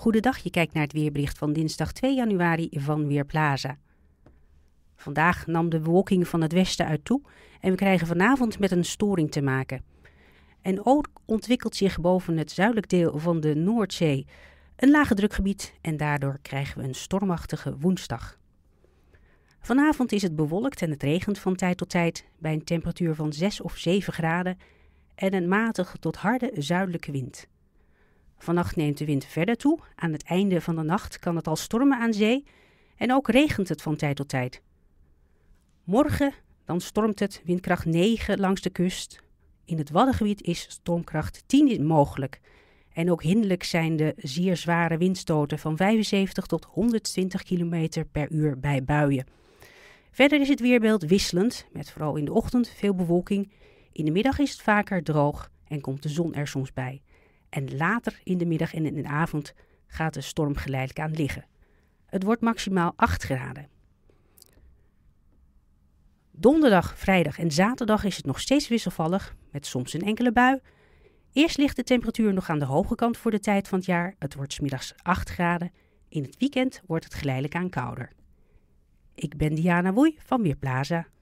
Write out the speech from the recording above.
Goedendag, je kijkt naar het weerbericht van dinsdag 2 januari van Weerplaza. Vandaag nam de bewolking van het westen uit toe en we krijgen vanavond met een storing te maken. En ook ontwikkelt zich boven het zuidelijk deel van de Noordzee een lage drukgebied en daardoor krijgen we een stormachtige woensdag. Vanavond is het bewolkt en het regent van tijd tot tijd bij een temperatuur van 6 of 7 graden en een matige tot harde zuidelijke wind. Vannacht neemt de wind verder toe. Aan het einde van de nacht kan het al stormen aan zee en ook regent het van tijd tot tijd. Morgen dan stormt het windkracht 9 langs de kust. In het Waddengebied is stormkracht 10 mogelijk. En ook hinderlijk zijn de zeer zware windstoten van 75 tot 120 km per uur bij buien. Verder is het weerbeeld wisselend, met vooral in de ochtend veel bewolking. In de middag is het vaker droog en komt de zon er soms bij. En later in de middag en in de avond gaat de storm geleidelijk aan liggen. Het wordt maximaal 8 graden. Donderdag, vrijdag en zaterdag is het nog steeds wisselvallig, met soms een enkele bui. Eerst ligt de temperatuur nog aan de hoge kant voor de tijd van het jaar. Het wordt 's middags 8 graden. In het weekend wordt het geleidelijk aan kouder. Ik ben Diana Woei van Weerplaza.